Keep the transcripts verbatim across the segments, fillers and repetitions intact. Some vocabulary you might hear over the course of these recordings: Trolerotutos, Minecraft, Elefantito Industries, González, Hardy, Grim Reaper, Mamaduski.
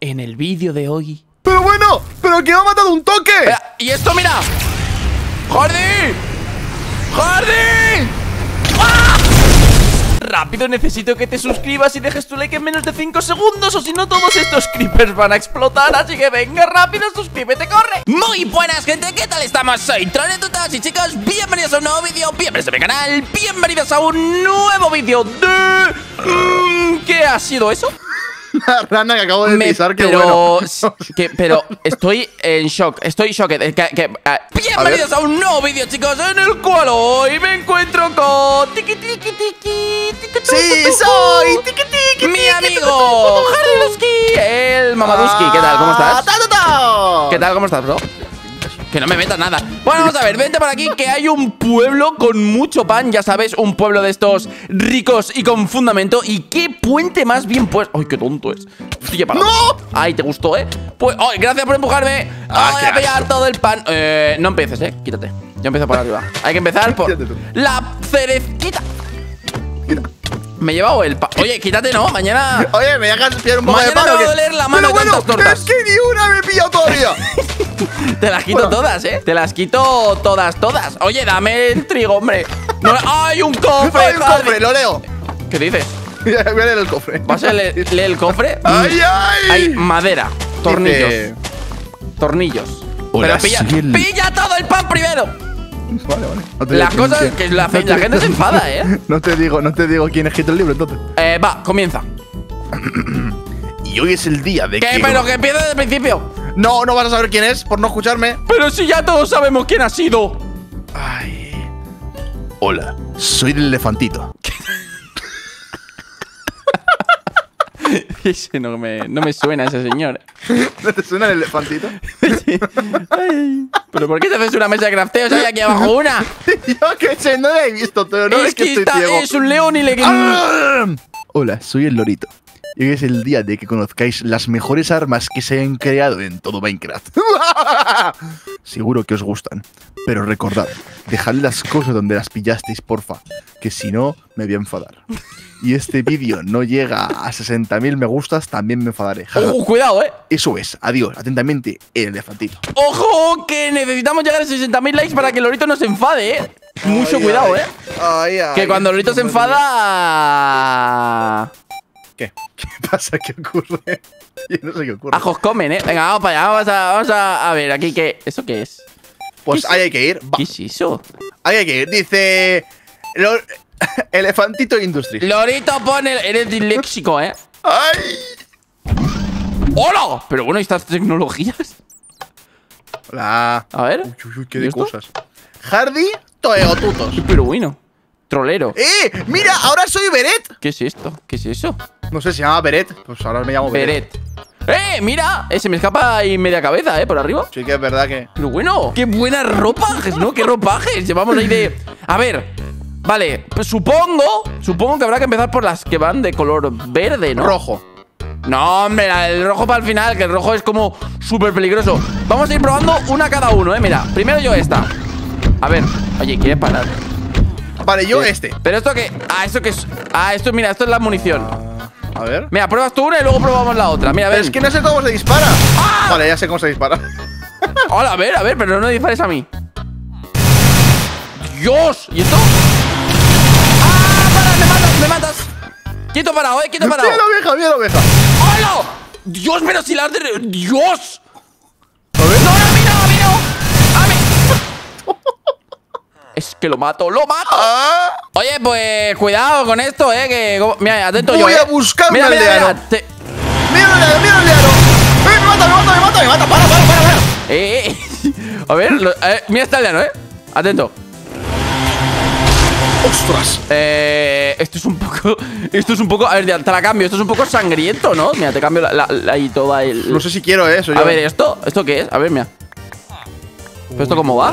en el vídeo de hoy. ¡Pero bueno! ¡Pero que me ha matado un toque! Mira, y esto, mira. ¡Hardy! ¡Hardy! ¡Ah! Rápido, necesito que te suscribas y dejes tu like en menos de cinco segundos, o si no todos estos creepers van a explotar. Así que venga, rápido, suscríbete, corre. Muy buenas, gente, ¿qué tal estamos? Soy Trolerotutos y chicos, bienvenidos a un nuevo vídeo, bienvenidos a mi canal, bienvenidos a un nuevo vídeo de... ¿Qué ha sido eso? La rana que acabo de Me, pisar, qué pero, bueno. que Pero estoy en shock, estoy shocked. Que, que, uh, bienvenidos a, a un nuevo vídeo, chicos, en el cual hoy me encuentro con... Tiki, tiki, tiki, tiki, sí, tucu, soy tiki, tiki, mi amigo Hardy, el Mamaduski. ¿Qué tal? ¿Cómo estás? ¿Qué tal? ¿Cómo estás, bro? Que no me metas nada. Bueno, vamos a ver, vente por aquí, que hay un pueblo con mucho pan, ya sabes, un pueblo de estos ricos y con fundamento. Y qué puente más bien puesto. Ay, qué tonto es. Estoy ya parado. ¡No! Ay, te gustó, ¿eh? Pues, ay, gracias por empujarme. Ah, voy a pillar todo el pan. Eh, no empieces, ¿eh? Quítate. Yo empiezo por arriba. Hay que empezar por la cerecita. Me he llevado el pan. Oye, quítate, ¿no? Mañana... Oye, me dejas pillar un poco de pan. Mañana me va a doler la mano de tantas tortas. Pero bueno, es que ni una me he pillado todavía. Te las quito bueno. todas, ¿eh? Te las quito todas, todas. Oye, dame el trigo, hombre. No, ¡Ay, un cofre! ¡Ay, un Hardy! Cofre! ¡Lo leo! ¿Qué dices? Voy a leer el cofre. ¿Vas a leer, leer el cofre? ¡Ay, ay! Hay madera, tornillos. Dice... Tornillos. Hola, Pero pilla, sí, el... ¡Pilla todo el pan primero! Vale, vale. No las cosas que, que la, no fe, te... la gente se enfada, ¿eh? No te digo, no te digo quién escrito el libro, entonces. Eh, va, comienza. Y hoy es el día de... ¿Qué? Que... Pero que empiece desde el principio. No, no vas a saber quién es por no escucharme. Pero si ya todos sabemos quién ha sido. Ay. Hola, soy el elefantito. Ese no me, no me suena ese señor. ¿No te suena el elefantito? Ay, ¿pero por qué te haces una mesa de crafteo? ¿Sabes aquí abajo una? Yo qué sé, no la he visto, pero no es, es que, que estoy está, ciego. Es un león y le... ¡Ah! Hola, soy el lorito. Y hoy es el día de que conozcáis las mejores armas que se han creado en todo Minecraft. Seguro que os gustan. Pero recordad, dejad las cosas donde las pillasteis, porfa. Que si no, me voy a enfadar. Y este vídeo no llega a sesenta mil me gustas, también me enfadaré. ¡Ojo, cuidado, eh! Eso es, adiós, atentamente, el elefantito. ¡Ojo, que necesitamos llegar a sesenta mil likes para que el lorito no se enfade, eh! Mucho ay, cuidado, ay. eh ay, ay, Que cuando el lorito se enfada... ¿Qué? ¿Qué pasa? ¿Qué ocurre? Yo no sé qué ocurre. Ajos comen, ¿eh? Venga, vamos para allá. Vamos a, vamos a, a ver, aquí qué... ¿Eso qué es? Pues ¿Qué ahí es? hay que ir. Va. ¿Qué es eso? Ahí hay que ir. Dice... Lor... Elefantito Industries. Lorito pone... Eres disléxico, ¿eh? ¡Ay! ¡Hola! Pero bueno, estas tecnologías. Hola. A ver. Uy, uy, uy, qué de cosas. Hardy, Trolerotutos. Pero bueno. Trolero. ¡Eh! ¡Mira! ¡Ahora soy Beret! ¿Qué es esto? ¿Qué es eso? No sé, se llama Beret. Pues ahora me llamo Beret. Beret. ¡Eh! ¡Mira! Eh, se me escapa ahí media cabeza, ¿eh? Por arriba. Sí, que es verdad que... Pero bueno, qué buenas ropajes, ¿no? ¡Qué ropajes! Llevamos ahí de... A ver. Vale, pues supongo... Supongo que habrá que empezar por las que van de color verde, ¿no? Rojo. No, hombre, el rojo para el final, que el rojo es como súper peligroso. Vamos a ir probando una cada uno, ¿eh? Mira, primero yo esta. A ver. Oye, ¿quieres parar? Vale, yo sí. este. Pero esto que... Ah, esto que es... Ah, esto, mira, esto es la munición. A ver. Mira, pruebas tú una y luego probamos la otra. Mira, a ver. Pero es que no sé cómo se dispara. ¡Ah! Vale, ya sé cómo se dispara. Hola, a ver, a ver, pero no dispares a mí. ¡Dios! ¿Y esto? ¡Ah! ¡Para! ¡Me matas! ¡Me matas! Quieto parado, eh, quieto parado. ¡Mira la oveja! ¡Mira la oveja! ¡Hola! ¡Dios, pero si la has de... ¡Dios! A ver. ¡No, no, mira, mira! ¡A mí! Es que lo mato, lo mato. Ah. Oye, pues cuidado con esto, eh. Que, como, mira, atento Voy yo. Voy a eh. buscar mira, un mira, aldeano. Mira, te... mira, mira, mira, mira. Eh, me mata, me mata, me mata, me mata. Para, para, para, para. Eh, eh. A ver, lo, eh, mira este aldeano, eh. Atento. Ostras. Eh, esto es un poco. Esto es un poco. A ver, te la cambio. Esto es un poco sangriento, ¿no? Mira, te cambio la, la, la y toda el. No sé si quiero eso. A yo. ver, esto, esto qué es. A ver, mira. Uy. ¿Esto cómo va?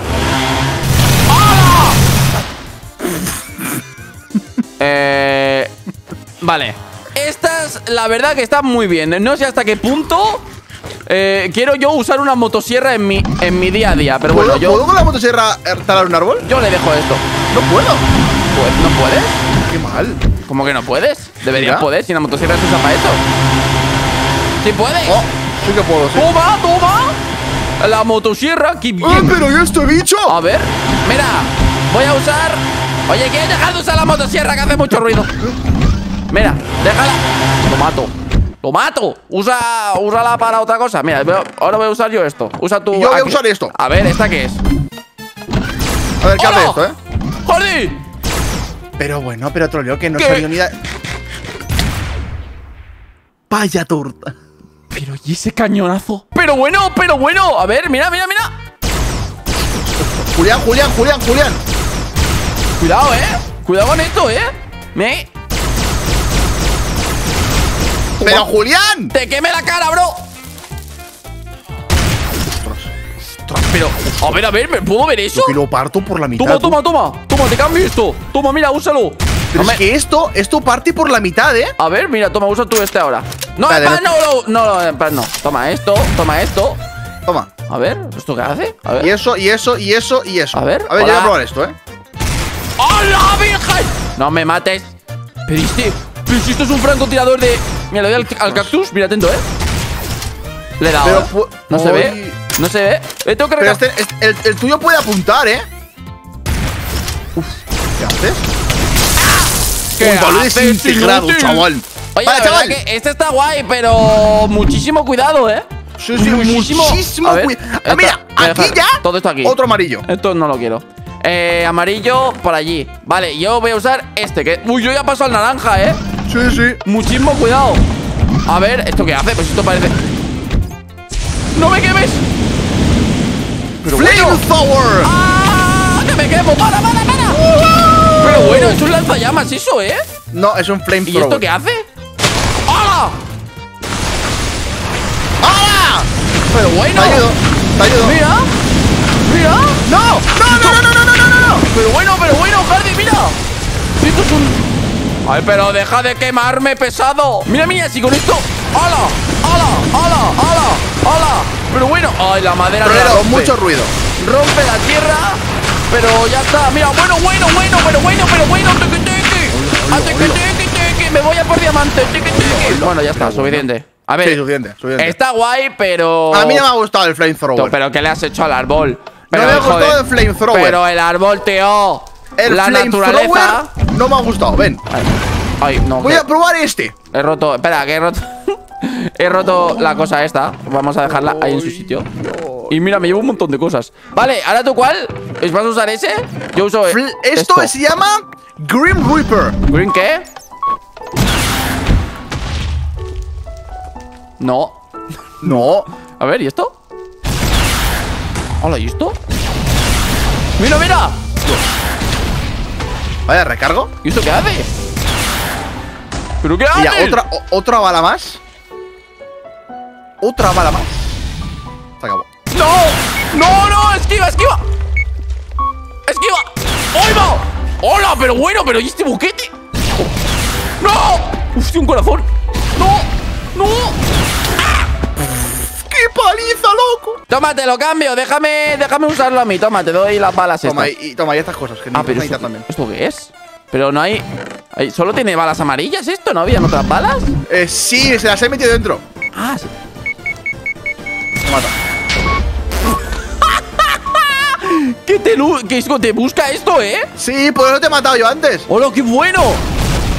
Eh, vale. Estas, la verdad que están muy bien. No sé hasta qué punto eh, quiero yo usar una motosierra en mi, en mi día a día. Pero bueno, yo... ¿Puedo con la motosierra talar un árbol? Yo le dejo esto. No puedo. Pues, ¿no puedes? Qué mal. ¿Cómo que no puedes? Deberías poder, si la motosierra se usa para eso. ¿Sí puede? Oh, sí que puedo, sí. Toma, toma. La motosierra aquí bien. Eh, pero ¿y este bicho? A ver, mira, voy a usar... Oye, ¿quieres dejar de usar la motosierra que hace mucho ruido? Mira, déjala. Lo mato. Lo mato. Usa, úsala para otra cosa. Mira, ahora voy a usar yo esto. Usa tu... Yo voy a usar esto. A ver, ¿esta qué es? A ver, ¿qué hace esto, eh? ¡Hardy! Pero bueno, pero troleo que no salió ni da... Vaya torta. Pero ¿y ese cañonazo? Pero bueno, pero bueno. A ver, mira, mira, mira. Julián, Julián, Julián, Julián. Cuidado, eh. Cuidado con esto, eh. Me... ¡Pero Julián! ¡Te queme la cara, bro! Ostras, ostras, pero... A ver, a ver, ¿me puedo ver eso? Que lo parto por la mitad. Toma, tú. toma, toma. Toma, te cambio esto. Toma, mira, úsalo. Pero no es me... que esto, esto parte por la mitad, ¿eh? A ver, mira, toma, usa tú este ahora. No, vale, en plan, no, no, no, no, en plan, no. Toma esto, toma esto. Toma. A ver, ¿esto qué hace? A ver. Y eso, y eso, y eso, y eso. A ver, a ver, yo voy a probar esto, ¿eh? ¡Hola, virgen! No me mates. Pero este... Pero si esto es un francotirador de... Mira, le doy al, al cactus, mira, atento, eh. Le he dado, pero, eh. No hoy... se ve, no se ve. Le tengo que recargar. Pero este, este, el, el tuyo puede apuntar, eh. Uf, ¿qué haces? ¡Ah! ¿Qué un balón desintegrado, chaval. Oye, vale, chaval, que este está guay, pero muchísimo cuidado, eh. Sí, sí, muchísimo, muchísimo cuidado. Ah, mira, aquí ya. Todo esto aquí. Otro amarillo. Esto no lo quiero. Eh, amarillo por allí. Vale, yo voy a usar este que... Uy, yo ya paso al naranja, eh. Sí, sí. Muchísimo cuidado. A ver, ¿esto qué hace? Pues esto parece... ¡No me quemes! Pero bueno. ¡Flamethrower! ¡Ah! ¡Que me quemo! ¡Para, para, para! Uh-huh. Pero bueno, es un lanzallamas eso, ¿eh? No, es un flamethrower. ¿Y esto qué hace? ¡Hala! ¡Hala! Pero bueno. Te ayudo, te ayudo. Mira, mira. ¡No! ¡No, no, no, no, no, no, no, no! Pero bueno, pero bueno, Hardy, mira. Esto es un... Ay, pero deja de quemarme, pesado. Mira, mira, si con esto... ¡Hala! ¡Hala! ¡Hala! ¡Hala! ¡Hala! Pero bueno... Ay, la madera... Pero mucho ruido. Rompe la tierra. Pero ya está. Mira, bueno, bueno, bueno, pero bueno, pero bueno. ¡Teque, teque! ¡Ah, teque, teque, teque! Me voy a por diamante. ¡Teque, teque! Bueno, ya está, suficiente. A ver... Sí, suficiente, suficiente. Está guay, pero... A mí no me ha gustado el flamethrower. Pero ¿qué le has hecho al árbol? Pero, no me ha gustado el flamethrower. Pero el árbol, tío... El la naturaleza no me ha gustado, ven. Ay, no, voy que... a probar este. He roto, espera, que he roto. He roto la cosa esta. Vamos a dejarla ahí en su sitio. Y mira, me llevo un montón de cosas. Vale, ahora tú cuál. ¿Vas a usar ese? Yo uso Fl esto. Esto se llama Grim Reaper. ¿Grim qué? No. No. A ver, ¿y esto? Hola, ¿y esto? Mira, mira. Vaya, recargo. ¿Y esto qué hace? ¿Pero qué hace? Ya, otra, o, otra bala más. Otra bala más. Se acabó. ¡No! ¡No, no! ¡Esquiva, esquiva! ¡Esquiva! ¡Hoy va! ¡Hola! Pero bueno, pero ¿y este boquete? ¡Oh! ¡No! ¡Hostia, un corazón! ¡No! ¡No! ¡Ah! ¡Qué paliza, loco! Tómate, lo cambio. Déjame, déjame usarlo a mí. Toma, te doy las balas. Toma, estas. Y, toma, y estas cosas. Que ah, pero esto, también. ¿Esto qué es? Pero no hay, hay... Solo tiene balas amarillas esto. ¿No habían otras balas? Eh, sí, se las he metido dentro. Ah, sí. Mata. ¿Qué te, qué te busca esto, eh? Sí, por eso te he matado yo antes. ¡Hola, qué bueno!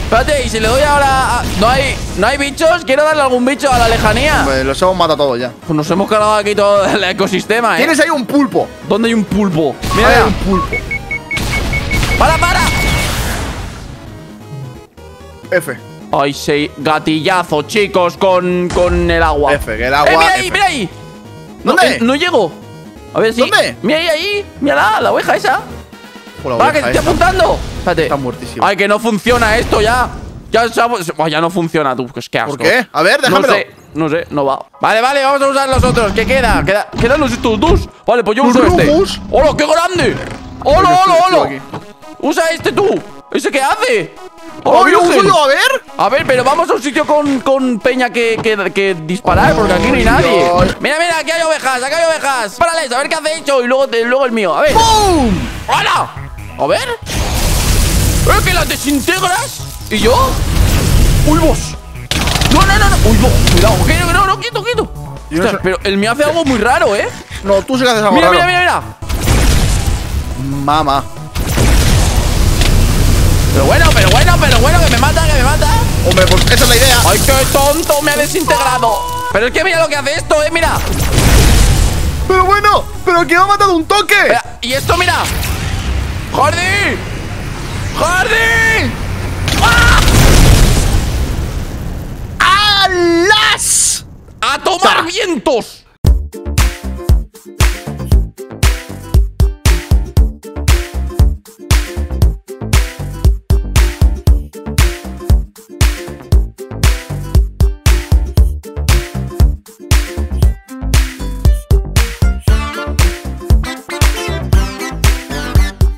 Espérate, y si le doy ahora... A... No hay no hay bichos, quiero darle algún bicho a la lejanía. Hombre, los hemos matado todos ya. Pues nos hemos cargado aquí todo el ecosistema, eh. Tienes ahí un pulpo. ¿Dónde hay un pulpo? Mira, hay un pulpo. ¡Para, para! F. Ay, sí, gatillazo, chicos, con, con el agua. F, que el agua... Eh, mira ahí, F. mira ahí. ¿Dónde? No, eh, no llego. A ver si... ¿Dónde? Mira ahí, ahí. Mira la, la oveja esa. ¡Para, que te estoy apuntando! Espérate. Está muertísimo. Ay, que no funciona esto ya. Ya, oh, ya no funciona, tú. Es que asco. ¿Por qué? A ver, déjamelo. No sé, no sé, no va. Vale, vale, vamos a usar los otros. ¿Qué queda? Queda quedan los estos dos. Vale, pues yo uso este. Dos? ¡Hola, qué grande! ¡Hola, hola, hola! Usa este tú. ¿Ese qué hace? ¡Oh, yo uso yo! A ver. A ver, pero vamos a un sitio con, con peña que, que, que disparar, oh, porque aquí no hay nadie. Dios. Mira, mira, aquí hay ovejas, aquí hay ovejas. Párales, a ver qué hace hecho y luego, te, luego el mío. A ver. ¡Bum! ¡Hala! A ver. ¿Es que las desintegras? ¿Y yo? ¡Uy, vos! No, no, no, no. ¡Uy, vos! cuidado. Okay, no, no, no, quieto, quieto. Ostras, no sé... pero él me hace algo muy raro, ¿eh? No, tú sí que haces algo mira, raro. Mira, mira, mira. Mamá. Pero bueno, pero bueno, pero bueno, que me mata, que me mata. Hombre, pues esa es la idea. Ay, qué tonto, me ha desintegrado. Pero es que mira lo que hace esto, eh, mira. Pero bueno, pero que me ha matado un toque. Mira, y esto, mira. ¡Hardy! ¡Hardy! ¡Ah! ¡Alas! ¡A tomar vientos!